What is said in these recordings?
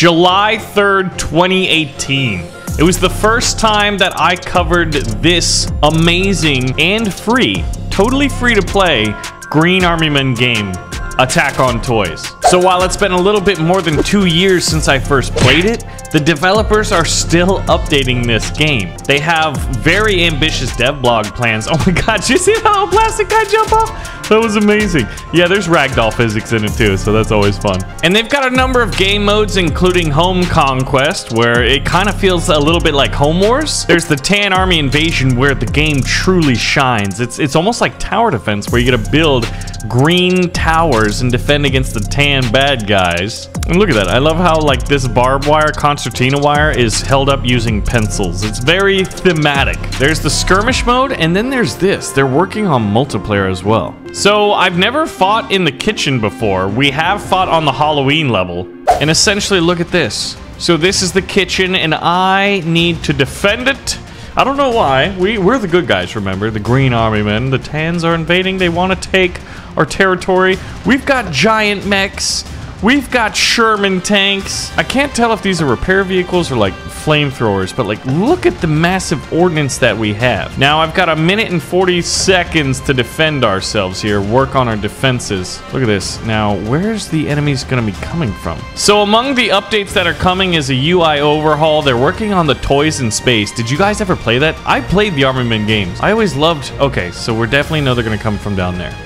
July 3rd, 2018. It was the first time that I covered this amazing and free, totally free to play, Green Army Men game, Attack on Toys. So while it's been a little bit more than 2 years since I first played it, the developers are still updating this game. They have very ambitious devlog plans. Oh my god, did you see that old plastic guy jump off? That was amazing. Yeah, there's ragdoll physics in it too, so that's always fun. And they've got a number of game modes, including Home Conquest, where it kind of feels a little bit like Home Wars. There's the Tan Army Invasion, where the game truly shines. It's almost like tower defense, where you get to build green towers and defend against the tan bad guys. And look at that. I love how like this barbed wire concertina wire is held up using pencils. It's very thematic. There's the skirmish mode, and then there's this. They're working on multiplayer as well. So I've never fought in the kitchen before. We have fought on the Halloween level. And essentially, look at this. So this is the kitchen, and I need to defend it. I don't know why. We're the good guys, remember? The Green Army Men. The Tans are invading. They want to take our territory. We've got giant mechs. We've got Sherman tanks. I can't tell if these are repair vehicles or like flamethrowers, but like look at the massive ordnance that we have. Now I've got a minute and 40 seconds to defend ourselves here, work on our defenses. Look at this. Now where's the enemies gonna be coming from? So among the updates that are coming is a UI overhaul. They're working on the toys in space. Did you guys ever play that? I played the Army Men games. I always loved, okay, so we're definitely know they're gonna come from down there.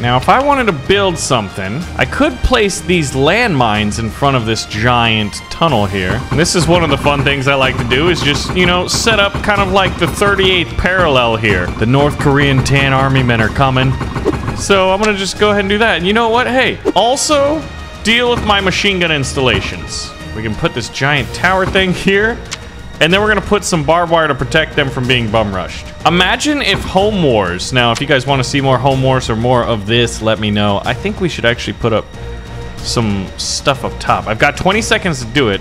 Now, if I wanted to build something, I could place these landmines in front of this giant tunnel here. And this is one of the fun things I like to do is just, you know, set up kind of like the 38th parallel here. The North Korean Tan Army Men are coming. So I'm going to just go ahead and do that. And you know what? Hey, also deal with my machine gun installations. We can put this giant tower thing here. And then we're going to put some barbed wire to protect them from being bum rushed. Imagine if Home Wars. Now, if you guys want to see more Home Wars or more of this, let me know. I think we should actually put up some stuff up top. I've got 20 seconds to do it.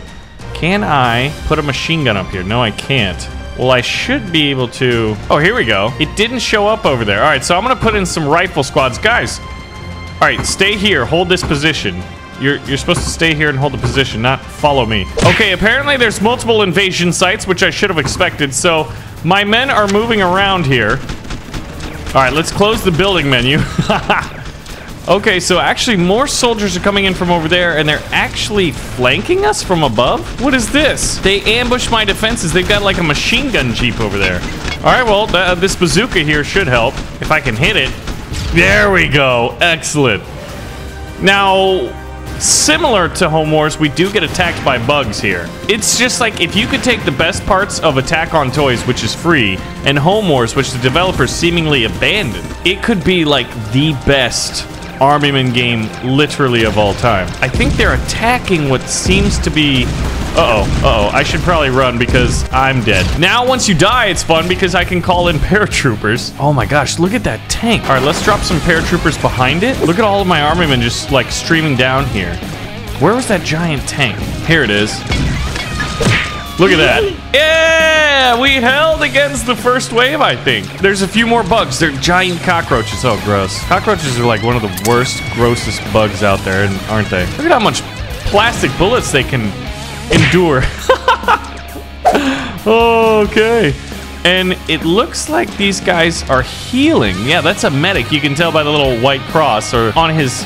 Can I put a machine gun up here? No, I can't. Well, I should be able to. Oh, here we go. It didn't show up over there. All right, so I'm going to put in some rifle squads. Guys, all right, stay here. Hold this position. You're supposed to stay here and hold the position, not follow me. Okay, apparently there's multiple invasion sites, which I should have expected. So my men are moving around here. All right, let's close the building menu. Okay, so actually more soldiers are coming in from over there, and they're actually flanking us from above? What is this? They ambush my defenses. They've got like a machine gun jeep over there. All right, well, this bazooka here should help if I can hit it. There we go. Excellent. Now, similar to Home Wars, we do get attacked by bugs here. It's just like if you could take the best parts of Attack on Toys, which is free, and Home Wars, which the developers seemingly abandoned, it could be like the best Army Men game literally of all time. I think they're attacking what seems to be... I should probably run because I'm dead. Now, once you die, it's fun because I can call in paratroopers. Oh my gosh, look at that tank. All right, let's drop some paratroopers behind it. Look at all of my Army Men just like streaming down here. Where was that giant tank? Here it is. Look at that. Yeah, we held against the first wave, I think. There's a few more bugs. They're giant cockroaches. Oh, gross. Cockroaches are like one of the worst, grossest bugs out there, aren't they? Look at how much plastic bullets they can... endure. Okay. And it looks like these guys are healing. Yeah, that's a medic. You can tell by the little white cross or on his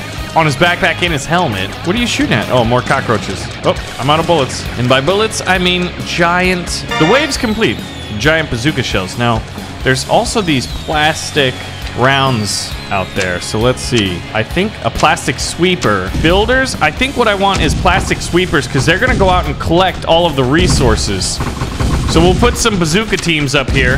backpack in his helmet. What are you shooting at? Oh, more cockroaches. Oh, I'm out of bullets. And by bullets, I mean giant. The wave's complete. Giant bazooka shells. Now, there's also these plastic rounds out there. So let's see. I think a plastic sweeper. Builders, I think what I want is plastic sweepers because they're going to go out and collect all of the resources. So we'll put some bazooka teams up here.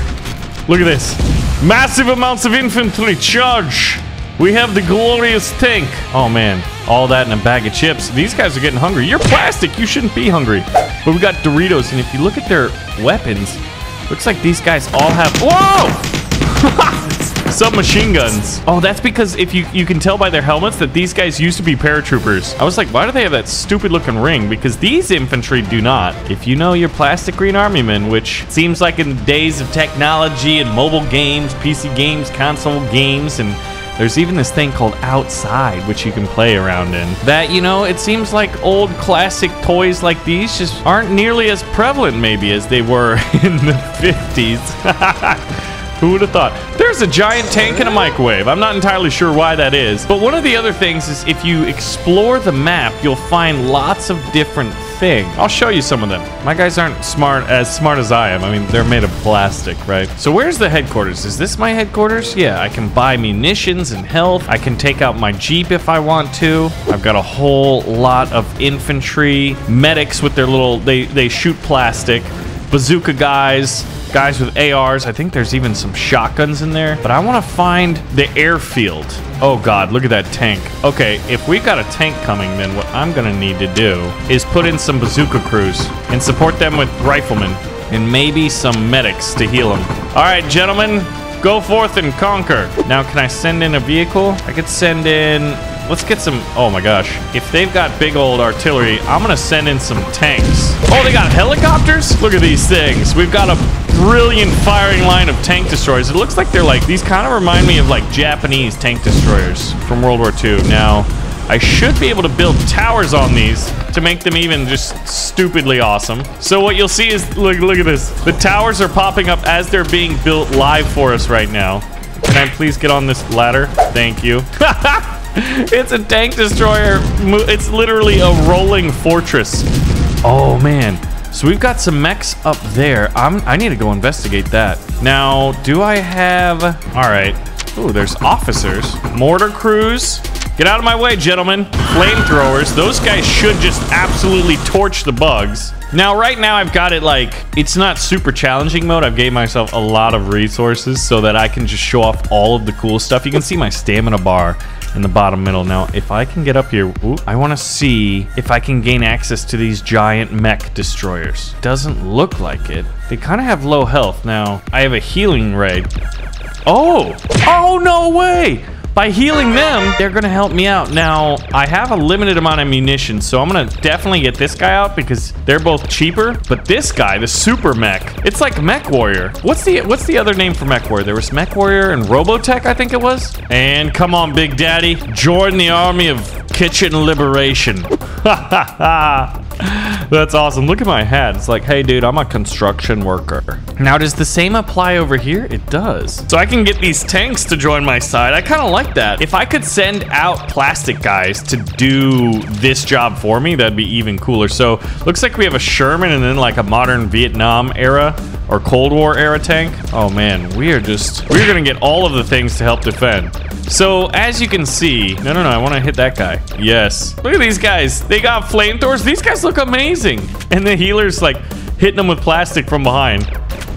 Look at this. Massive amounts of infantry charge. We have the glorious tank. Oh man, all that in a bag of chips. These guys are getting hungry. You're plastic. You shouldn't be hungry. But we got Doritos, and if you look at their weapons, looks like these guys all have... Whoa! Submachine guns. Oh, that's because if you can tell by their helmets that these guys used to be paratroopers. I was like, why do they have that stupid looking ring? Because these infantry do not. If you know your plastic Green Army Men, which seems like in the days of technology and mobile games, PC games, console games, and There's even this thing called Outside, which you can play around in. That, you know, it seems like old classic toys like these just aren't nearly as prevalent maybe as they were in the 50s. Who would have thought? There's a giant tank and a microwave. I'm not entirely sure why that is. But one of the other things is if you explore the map, you'll find lots of different things. I'll show you some of them. My guys aren't as smart as I am. I mean, they're made of plastic, right? So where's the headquarters? Is this my headquarters? Yeah, I can buy munitions and health. I can take out my Jeep if I want to. I've got a whole lot of infantry, medics with their little, they shoot plastic, bazooka guys, guys with ARs. I think there's even some shotguns in there, but I want to find the airfield. Oh God, look at that tank. Okay, if we got a tank coming, then what I'm gonna need to do is put in some bazooka crews and support them with riflemen and maybe some medics to heal them. All right, gentlemen, go forth and conquer. Now, can I send in a vehicle? I could send in, let's get some, oh my gosh. If they've got big old artillery, I'm gonna send in some tanks. Oh, they got helicopters? Look at these things. We've got a brilliant firing line of tank destroyers. It looks like they're like, these kind of remind me of like Japanese tank destroyers from World War II. Now, I should be able to build towers on these to make them even just stupidly awesome. So what you'll see is, look at this. The towers are popping up as they're being built live for us right now. Can I please get on this ladder? Thank you. It's a tank destroyer. It's literally a rolling fortress. Oh man. So we've got some mechs up there. I need to go investigate that. Now, do I have... All right. Oh, there's officers. Mortar crews. Get out of my way, gentlemen. Flamethrowers. Those guys should just absolutely torch the bugs. Now, right now, I've got it like... It's not super challenging mode. I've gave myself a lot of resources so that I can just show off all of the cool stuff. You can see my stamina bar in the bottom middle. Now, if I can get up here, ooh, I want to see if I can gain access to these giant mech destroyers. Doesn't look like it. They kind of have low health. Now, I have a healing ray. Oh! Oh, no way! By healing them, they're going to help me out. Now, I have a limited amount of munitions, so I'm going to definitely get this guy out because they're both cheaper. But this guy, the super mech, it's like Mech Warrior. What's the other name for Mech Warrior? There was Mech Warrior and Robotech, I think it was. And come on, Big Daddy. Join the army of kitchen liberation. Ha ha ha. That's awesome. Look at my hat. It's like, hey, dude, I'm a construction worker. Now, does the same apply over here? It does. So I can get these tanks to join my side. I kind of like that. If I could send out plastic guys to do this job for me, that'd be even cooler. So looks like we have a Sherman and then like a modern Vietnam era or Cold War era tank. Oh, man, we're going to get all of the things to help defend. So as you can see, no, I want to hit that guy. Yes. Look at these guys. They got flamethrowers. These guys look amazing. And the healer's like hitting them with plastic from behind.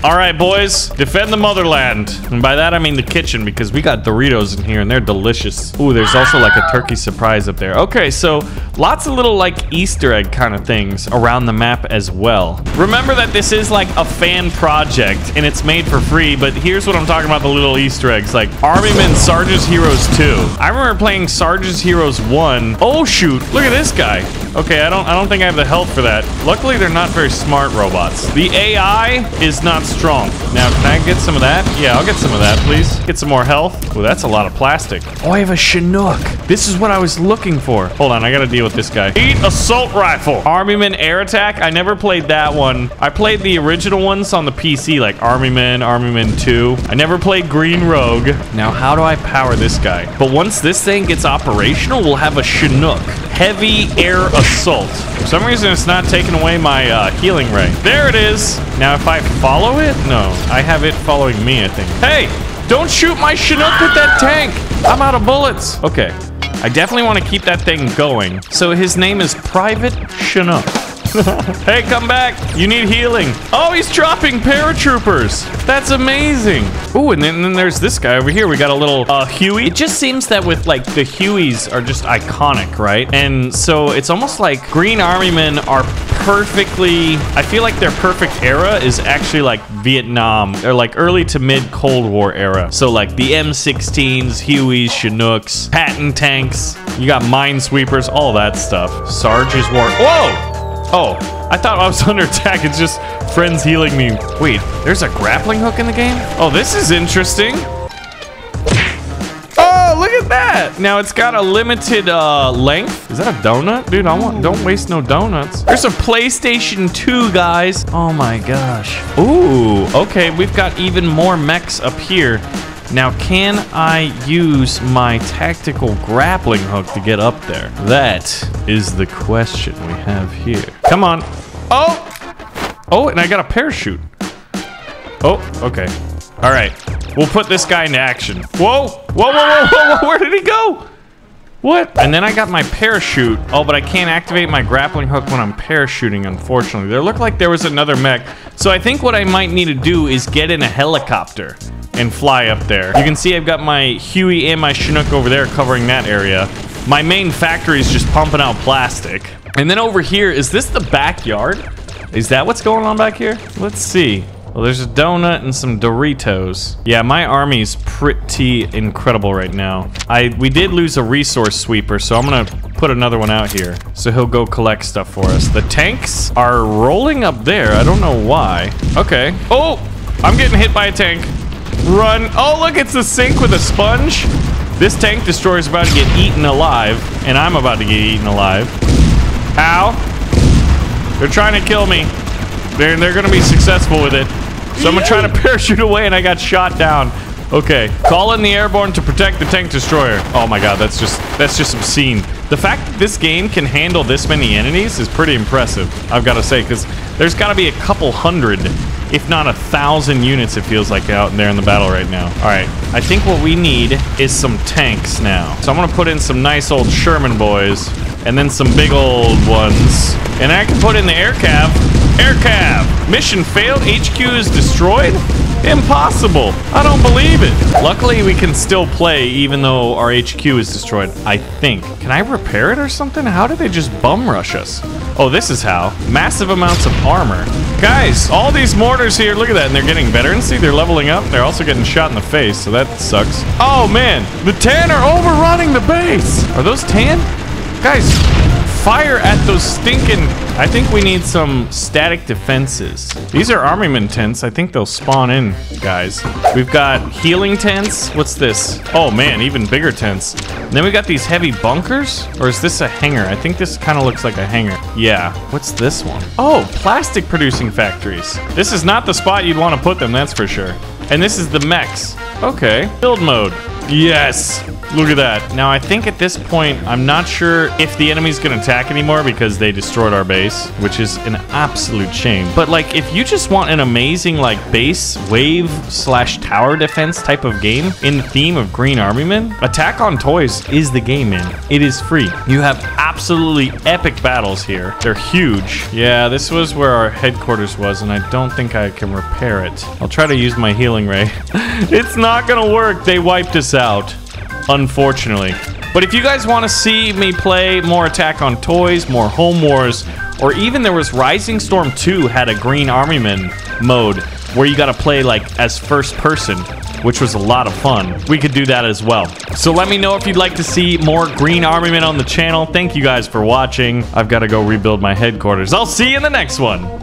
All right, boys, defend the motherland. And by that, I mean the kitchen because we got Doritos in here and they're delicious. Ooh, there's also like a turkey surprise up there. Okay, so lots of little like Easter egg kind of things around the map as well. Remember that this is like a fan project and it's made for free, but here's what I'm talking about, the little Easter eggs, like Army Men Sarge's Heroes 2. I remember playing Sarge's Heroes 1. Oh shoot, look at this guy. Okay, I don't think I have the health for that. Luckily, they're not very smart robots. The AI is not strong. Now, can I get some of that? Yeah, I'll get some of that, please. Get some more health. Oh, that's a lot of plastic. Oh, I have a Chinook. This is what I was looking for. Hold on, I gotta deal with this guy. Eat assault rifle. Army Men Air Attack. I never played that one. I played the original ones on the PC, like Army Men 2. I never played Green Rogue. Now, how do I power this guy? But once this thing gets operational, we'll have a Chinook. Heavy air assault. For some reason, it's not taking away my healing ray. There it is. Now, if I follow it? No, I have it following me, I think. Hey, don't shoot my Chinook with that tank. I'm out of bullets. Okay, I definitely want to keep that thing going. So his name is Private Chinook. Hey, come back. You need healing. Oh, he's dropping paratroopers. That's amazing. Ooh, and then there's this guy over here. We got a little Huey. It just seems that with, like, the Hueys are just iconic, right? And so it's almost like Green Army Men are perfectly... I feel like their perfect era is actually, like, Vietnam. Or, like, early to mid-Cold War era. So, like, the M16s, Hueys, Chinooks, Patton tanks. You got minesweepers, all that stuff. Sarge's War. Whoa! Oh, I thought I was under attack. It's just friends healing me. Wait, there's a grappling hook in the game? Oh, this is interesting. Oh, look at that. Now it's got a limited length. Is that a donut? Dude, I want, don't waste no donuts. There's a PlayStation 2, guys. Oh my gosh. Ooh, okay, we've got even more mechs up here. Now, can I use my tactical grappling hook to get up there? That is the question we have here. Come on. Oh! Oh, and I got a parachute. Oh, okay. All right. We'll put this guy into action. Whoa! Whoa, whoa, whoa, whoa, whoa! Where did he go? What? And then I got my parachute. Oh, but I can't activate my grappling hook when I'm parachuting, unfortunately. There looked like there was another mech. So I think what I might need to do is get in a helicopter and fly up there. You can see I've got my Huey and my Chinook over there covering that area. My main factory is just pumping out plastic. And then over here, is this the backyard? Is that what's going on back here? Let's see. Well, there's a donut and some Doritos. Yeah, my army's pretty incredible right now. We did lose a resource sweeper, so I'm gonna put another one out here. So he'll go collect stuff for us. The tanks are rolling up there. I don't know why. Okay. Oh, I'm getting hit by a tank. Run. Oh, look, it's a sink with a sponge. This tank destroyer's about to get eaten alive, and I'm about to get eaten alive. Ow. They're trying to kill me. They're gonna be successful with it. Someone trying to parachute away and I got shot down. Okay, call in the airborne to protect the tank destroyer. Oh my god, that's just obscene. The fact that this game can handle this many enemies is pretty impressive, I've got to say, because there's got to be a couple hundred, if not 1,000 units, it feels like, out there in the battle right now. All right, I think what we need is some tanks now. So I'm gonna put in some nice old Sherman boys and then some big old ones. And I can put in the Air Cav. Air Cav! Mission failed? HQ is destroyed? Impossible! I don't believe it! Luckily, we can still play even though our HQ is destroyed, I think. Can I repair it or something? How did they just bum rush us? Oh, this is how. Massive amounts of armor. Guys, all these mortars here, look at that, and they're getting better. And see, they're leveling up. They're also getting shot in the face, so that sucks. Oh, man! The Tan are overrunning the base! Are those Tan? Guys, fire at those stinking... I think we need some static defenses. These are Army Men tents. I think they'll spawn in, guys. We've got healing tents. What's this? Oh, man, even bigger tents. And then we got these heavy bunkers. Or is this a hangar? I think this kind of looks like a hangar. Yeah. What's this one? Oh, plastic producing factories. This is not the spot you'd want to put them, that's for sure. And this is the mechs. Okay. Build mode. Yes! Look at that. Now, I think at this point, I'm not sure if the enemy's gonna attack anymore because they destroyed our base, which is an absolute shame. But, like, if you just want an amazing, like, base wave slash tower defense type of game in the theme of Green Army Men, Attack on Toys is the game, man. It is free. You have absolutely epic battles here. They're huge. Yeah, this was where our headquarters was, and I don't think I can repair it. I'll try to use my healing ray. It's not gonna work. They wiped us out, unfortunately. But if you guys want to see me play more Attack on Toys, more Home Wars, or even there was Rising Storm 2 had a Green Army Men mode where you got to play like as first person, which was a lot of fun. We could do that as well. So let me know if you'd like to see more Green Army Men on the channel. Thank you guys for watching. I've got to go rebuild my headquarters. I'll see you in the next one.